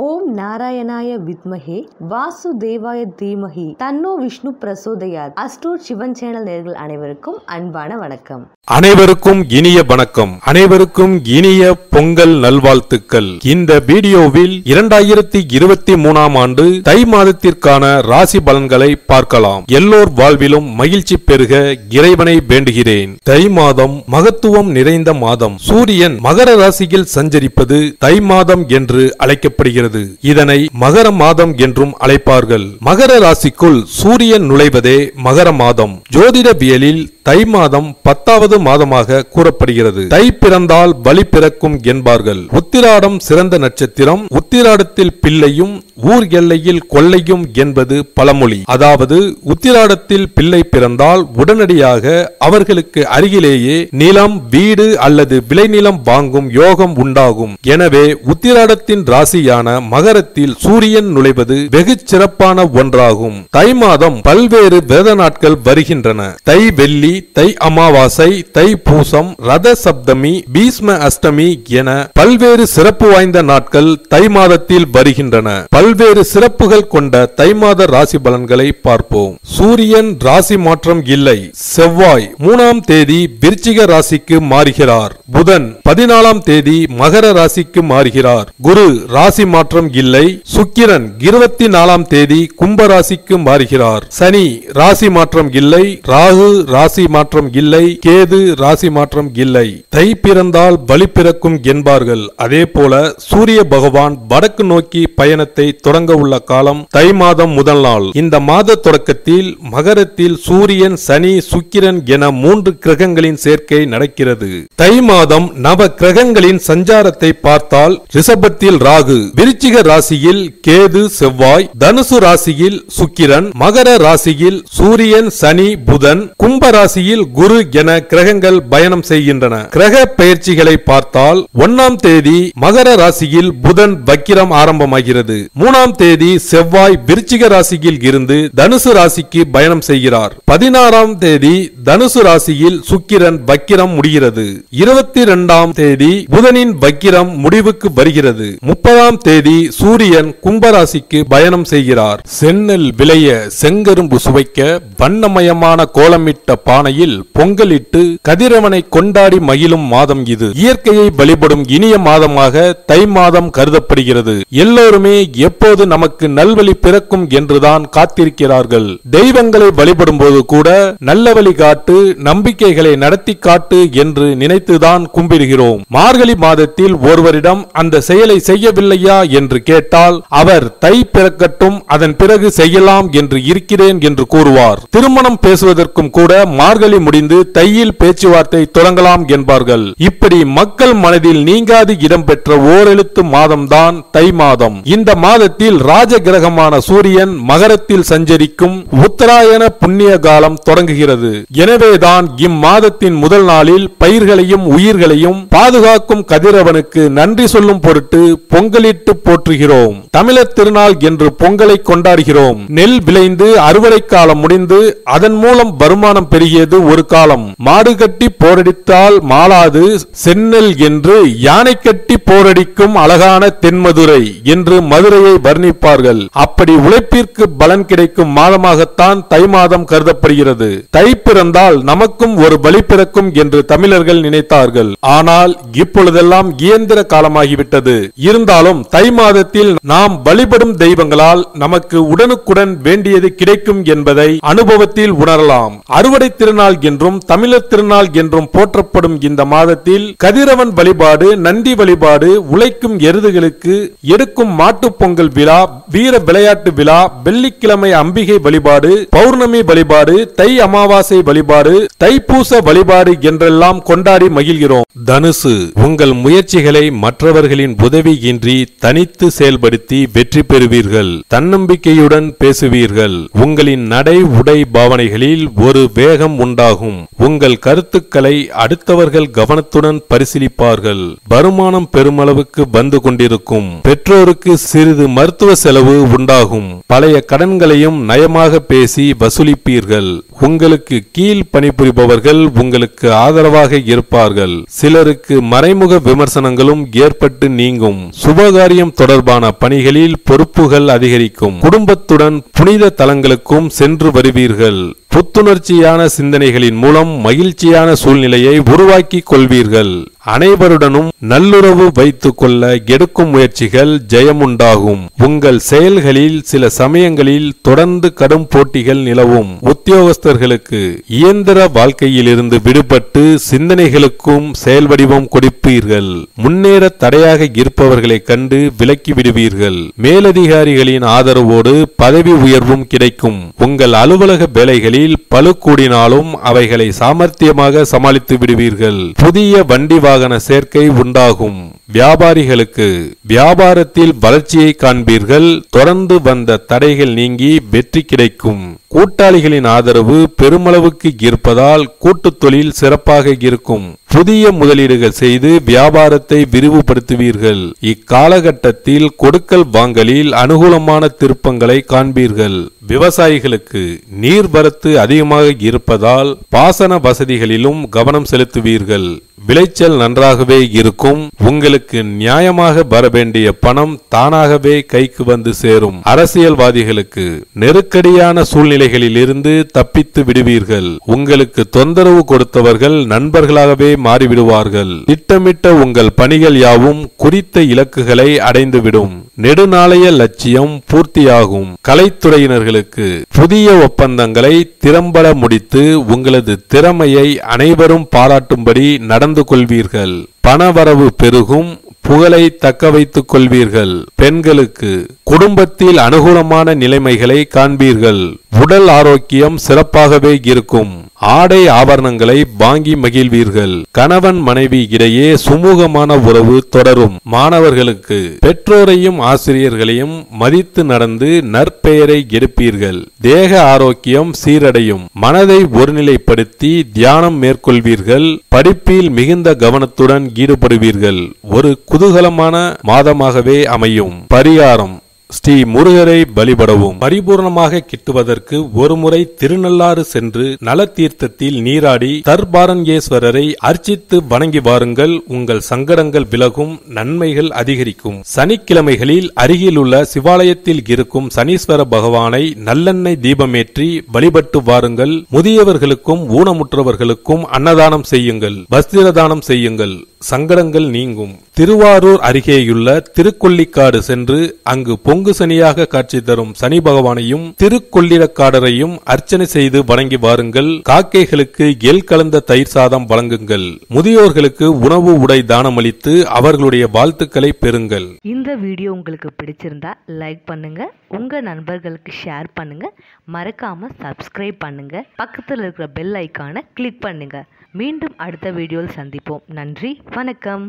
Om Narayanaya Vidmahe, Vasudevaya Dhimahi, Tanno Vishnu Prasodayat, Astro Shivan Channel Nergal Aneverkum, Anbana Vanakam. Aneverkum Giniya Banakam, Aneverkum Giniya Pongal Nalvalthukal. In the video will 2023 ஆண்டு தை மாதத்திற்கான ராசி பலன்களை பார்க்கலாம். எல்லோர் வாழ்விலும் மகிழ்ச்சி பெருக இறைவனை வேண்டுகிறேன். தை மாதம் மகத்துவம் நிறைந்த மாதம். சூரியன் மகர ராசியில் சஞ்சரிப்பது தை மாதம் என்று அழைக்கப்படுகிறது. இதனை மகர மாதம் என்றும் அழைப்பார்கள். மகர ராசிக்குள் சூரியன் நுழைவதே மகர மாதம். ஜோதிடவியலில் தை மாதம் 10வது மாதமாக கூறப்படுகிறது. தை பிறந்தால் வலி பிறக்கும் என்பார்கள். உத்திராடம் சிறந்த நட்சத்திரம். உத்திராடத்தில் பிள்ளையும் ஊர் எல்லையில் கொள்ளையும் என்பது பழமொழி. அதாவது உத்திராடத்தில் பிள்ளை பிறந்தால் உடனடியாக அவர்களுக்கு அருகிலேயே நிலம், வீடு அல்லது விளைநிலம் வாங்கும் யோகம் உண்டாகும். எனவே உத்திராடத்தின் ராசியான மகரத்தில் சூரியன் நுழைவது வெகு சிறப்பான ஒன்றாகும். தை மாதம் பல்வேறு விரத நாட்கள் வருகின்றன. தை வெள்ளி, தை அமாவாசை, தை பூசம், ரத சப்தமி, பீஷ்ம அஷ்டமி என பல்வேறு சிறப்பு வாய்ந்த நாட்கள் தை மாதத்தில் வருகின்றன. பல்வேறு சிறப்புகள் கொண்ட தை மாத ராசி பலன்களை பார்ப்போம். சூரியன் ராசி மாற்றம் இல்லை. செவ்வாய் 3ஆம் தேதி விருச்சிக ராசிக்கு மாறுகிறார். புதன் 14ஆம் தேதி மகர ராசிக்கு மாறுகிறார். குரு ராசி மாற்றம் இல்லை. சுக்கிரன் 24ஆம் தேதி கும்ப ராசிக்கு மாறுகிறார். சனி ராசி மாற்றம் இல்லை. ராகு ராசி மாற்றம் இல்லை. கேது ராசி மாற்றம் இல்லை. தை பிறந்தால் வலி பிறக்கும் என்பார்கள். அதே போல சூரிய பகவான் வடக்கு நோக்கி பயணத்தை தொடங்க உள்ள காலம் தை மாதம் முதல் நாள். இந்த மாத தொடக்கத்தில் மகரத்தில் சூரியன், சனி, சுக்கிரன் என 3 கிரகங்களின் சேர்க்கை நடக்கிறது. தை மாதம் நவ கிரகங்களின் சஞ்சாரத்தை பார்த்தால் ரிஷபத்தில் ராகு, விருச்சிக ராசியில் கேது, செவ்வாய், தனுசு ராசியில் சுக்கிரன், மகர ராசியில் சூரியன், சனி, புதன், கும்ப ராசியில் குரு என கிரகங்கள் பயணம் செய்கின்றன. கிரக பெயர்ச்சிகளை பார்த்தால் 1ஆம் தேதி மகர ராசியில் புதன் வக்கிரம் ஆரம்பமாகிறது. 3ஆம் தேதி செவ்வாய் விருச்சிக ராசியில் இருந்து தனுசு ராசிக்கு பயணம் செய்கிறார். 16ஆம் தேதி தனுசு ராசியில் சுக்கிரன் வக்கிரம் முடிகிறது. 22ஆம் தேதி புதனின் வக்கிரம் முடிவுக்கு வருகிறது. 30ஆம் தேதி சூரியன் கும்பராசிக்கு பயணம் செய்கிறார். செந்நெல் விளைய செங்கரும்பு சுவைக்க வண்ணமயமான கோலமிட்ட பானையில் பொங்கலிட்டு கதிரவனை கொண்டாடி மகிழும் மாதம் இது. இயற்கையை வழிபடும் இனிய மாதமாக தை மாதம் கருதப்படுகிறது. எல்லோருமே எப்போது நமக்கு நல்வழி பிறக்கும் என்றுதான் காத்திருக்கிறார்கள். தெய்வங்களை வழிபடும் போது கூட நல்ல வழி காட்டு, நம்பிக்கைகளை நடத்தி காட்டு என்று நினைத்துதான் கும்பிடுகிறோம். மார்கழி மாதத்தில் ஒருவரிடம் அந்த செயலை செய்யவில்லையா என்று கேட்டால் அவர் தை பிறக்கட்டும், அதன் பிறகு செய்யலாம் என்று இருக்கிறேன் என்று கூறுவார். திருமணம் பேசுவதற்கும் கூட மார்கழி முடிந்து தையில் பேச்சுவார்த்தை தொடங்கலாம் என்பார்கள். இப்படி மக்கள் மனதில் நீங்காது இடம்பெற்ற ஓரெழுத்து மாதம்தான் தை மாதம். இந்த மாதத்தில் ராஜ கிரகமான சூரியன் மகரத்தில் சஞ்சரிக்கும் உத்தராயண புண்ணிய காலம் தொடங்குகிறது. எனவேதான் இம்மாதத்தின் முதல் நாளில் பயிர்களையும் உயிர்களையும் பாதுகாக்கும் கதிரவனுக்கு நன்றி சொல்லும் பொருட்டு பொங்கலிட்டு போற்றுகிறோம். தமிழர் திருநாள் என்று பொங்கலை கொண்டாடுகிறோம். நெல் விளைந்து அறுவடை காலம் முடிந்து அதன் மூலம் வருமானம் பெருகியது ஒரு காலம். மாடு கட்டி போரடித்தால் மாளாது செந்நெல் என்று யானை கட்டி போரடிக்கும் அழகான தென்மதுரை என்று மதுரையை வர்ணிப்பார்கள். அப்படி உழைப்பிற்கு பலன் கிடைக்கும் மாதமாகத்தான் தை மாதம் கருதப்படுகிறது. தை பிறந்தால் நமக்கும் ஒரு வழி பிறக்கும் என்று தமிழர்கள் நினைத்தார்கள். ஆனால் இப்பொழுதெல்லாம் இயந்திர காலமாகிவிட்டது. இருந்தாலும் தை மாதத்தில் நாம் வழிபடும் தெய்வங்களால் நமக்கு உடனுக்குடன் வேண்டியது கிடைக்கும் என்பதை அனுபவத்தில் உணரலாம். அறுவடை திருநாள் என்றும் தமிழர் திருநாள் என்றும் போற்றப்படும் இந்த மாதத்தில் கதிரவன் வழிபாடு, நந்தி வழிபாடு, உழைக்கும் எருதுகளுக்கு எடுக்கும் மாட்டு பொங்கல் விழா, வீர விளையாட்டு விழா, வெள்ளிக்கிழமை அம்பிகை வழிபாடு, பௌர்ணமி வழிபாடு, தை அமாவாசை வழிபாடு, தைப்பூச வழிபாடு என்றெல்லாம் கொண்டாடி மகிழ்கிறோம். தனுசு, உங்கள் முயற்சிகளை மற்றவர்களின் உதவியின்றி தனித்து செயல்படுத்தி வெற்றி பெறுவீர்கள். தன்னம்பிக்கையுடன் பேசுவீர்கள். உங்களின் நடை, உடை, பாவனைகளில் ஒரு வேகம் உண்டாகும். உங்கள் கருத்துக்களை அடுத்தவர்கள் கவனத்துடன் பரிசீலிப்பார்கள். வருமானம் பெருமளவுக்கு வந்து கொண்டிருக்கும். பெற்றோருக்கு சிறிது மருத்துவ செலவு உண்டாகும். பழைய கடன்களையும் நயமாக பேசி வசூலிப்பீர்கள். உங்களுக்கு கீழ் பணிபுரிபவர்கள் உங்களுக்கு ஆதரவாக இருப்பார்கள். சிலருக்கு மறைமுக விமர்சனங்களும் ஏற்பட்டு நீங்கும். சுபகாரியம் தொடர்பாக தொடர்பான பணிகளில் பொறுப்புகள் அதிகரிக்கும். குடும்பத்துடன் புனித தலங்களுக்கும் சென்று வருவீர்கள். புத்துணர்ச்சியான சிந்தனைகளின் மூலம் மகிழ்ச்சியான சூழ்நிலையை உருவாக்கிக் கொள்வீர்கள். அனைவருடனும் நல்லுறவு வைத்துக் கொள்ள எடுக்கும் முயற்சிகள் ஜெயமுண்டாகும். உங்கள் செயல்களில் சில சமயங்களில் தொடர்ந்து கடும் போட்டிகள் நிலவும். உத்தியோகஸ்தர்களுக்கு இயந்திர வாழ்க்கையிலிருந்து விடுபட்டு சிந்தனைகளுக்கும் செயல் வடிவம் கொடுப்பீர்கள். முன்னேற தடையாக இருப்பவர்களை கண்டு விலக்கி விடுவீர்கள். மேலதிகாரிகளின் ஆதரவோடு பதவி உயர்வும் கிடைக்கும். உங்கள் அலுவலக வேலைகளில் பளு கூடினாலும் அவைகளை சாமர்த்தியமாக சமாளித்து விடுவீர்கள். புதிய வண்டி சேர்க்கை உண்டாகும். வியாபாரிகளுக்கு வியாபாரத்தில் வளர்ச்சியை காண்பீர்கள். தொடர்ந்து வந்த தடைகள் நீங்கி வெற்றி கிடைக்கும். கூட்டாளிகளின் ஆதரவு பெருமளவுக்கு இருப்பதால் கூட்டு தொழில் சிறப்பாக இருக்கும். புதிய முதலீடுகள் செய்து வியாபாரத்தை விரிவுபடுத்துவீர்கள். இக்காலகட்டத்தில் கொடுக்கல் வாங்கலில் அனுகூலமான திருப்பங்களை காண்பீர்கள். விவசாயிகளுக்கு நீர்வரத்து அதிகமாக இருப்பதால் பாசன வசதிகளிலும் கவனம் செலுத்துவீர்கள். விளைச்சல் நன்றாகவே இருக்கும். உங்களுக்கு நியாயமாக வர வேண்டிய பணம் தானாகவே கைக்கு வந்து சேரும். அரசியல்வாதிகளுக்கு நெருக்கடியான சூழ்நிலைகளில் இருந்து தப்பித்து விடுவீர்கள். உங்களுக்கு தொந்தரவு கொடுத்தவர்கள் நண்பர்களாகவே மாறிவிடுவார்கள். திட்டமிட்ட உங்கள் பணிகள் யாவும் குறித்த இலக்குகளை அடைந்துவிடும். நெடுநாளைய லட்சியம் பூர்த்தியாகும். கலைத்துறையினர்களுக்கு புதிய ஒப்பந்தங்களை திறம்பட முடித்து உங்களது திறமையை அனைவரும் பாராட்டும்படி நடந்து கொள்வீர்கள். பணவரவு பெருகும். புகழை தக்க வைத்துக் கொள்வீர்கள். பெண்களுக்கு குடும்பத்தில் அனுகூலமான நிலைமைகளை காண்பீர்கள். உடல் ஆரோக்கியம் சிறப்பாகவே இருக்கும். ஆடை ஆபரணங்களை வாங்கி மகிழ்வீர்கள். கணவன் மனைவி இடையே சுமூகமான உறவு தொடரும். மாணவர்களுக்கு பெற்றோரையும் ஆசிரியர்களையும் மதித்து நடந்து நற்பெயரை எடுப்பீர்கள். தேக ஆரோக்கியம் சீரடையும். மனதை ஒருநிலைப்படுத்தி தியானம் மேற்கொள்வீர்கள். படிப்பில் மிகுந்த கவனத்துடன் ஈடுபடுவீர்கள். ஒரு குதூகலமான மாதமாகவே அமையும். பரிகாரம்: ஸ்ரீ முருகரை வழிபடவும். பரிபூர்ணமாக கிட்டுவதற்கு ஒருமுறை திருநள்ளாறு சென்று நல தீர்த்தத்தில் நீராடி தர்பாரண்யேஸ்வரரை அர்ச்சித்து வணங்கி வாருங்கள். உங்கள் சங்கடங்கள் விலகும், நன்மைகள் அதிகரிக்கும். சனிக்கிழமைகளில் அருகிலுள்ள சிவாலயத்தில் இருக்கும் சனீஸ்வர பகவானை நல்லெண்ணெய் தீபமேற்றி வழிபட்டு வாருங்கள். முதியவர்களுக்கும் ஊனமுற்றவர்களுக்கும் அன்னதானம் செய்யுங்கள். வஸ்திரதானம் செய்யுங்கள். சங்கடங்கள் நீங்கும். திருவாரூர் அருகேயுள்ள திருக்கொள்ளிக்காடு சென்று அங்கு பொங்கு சனியாக காட்சி தரும் சனி பகவானையும் திருக்கொள்ளிடக்காடரையும் அர்ச்சனை செய்து வணங்கி வாருங்கள். காக்கைகளுக்கு எல் கலந்த தயிர் சாதம் வழங்குங்கள். முதியோர்களுக்கு உணவு உடை தானம் அளித்து அவர்களுடைய வாழ்த்துக்களை பெறுங்கள். இந்த வீடியோ உங்களுக்கு பிடிச்சிருந்தா லைக் பண்ணுங்க, உங்க நண்பர்களுக்கு ஷேர் பண்ணுங்க, மறக்காம சப்ஸ்கிரைப் பண்ணுங்க, பக்கத்தில் இருக்கிற பெல் ஐக்கானை கிளிக் பண்ணுங்க. மீண்டும் அடுத்த வீடியோவில் சந்திப்போம். நன்றி, வணக்கம்.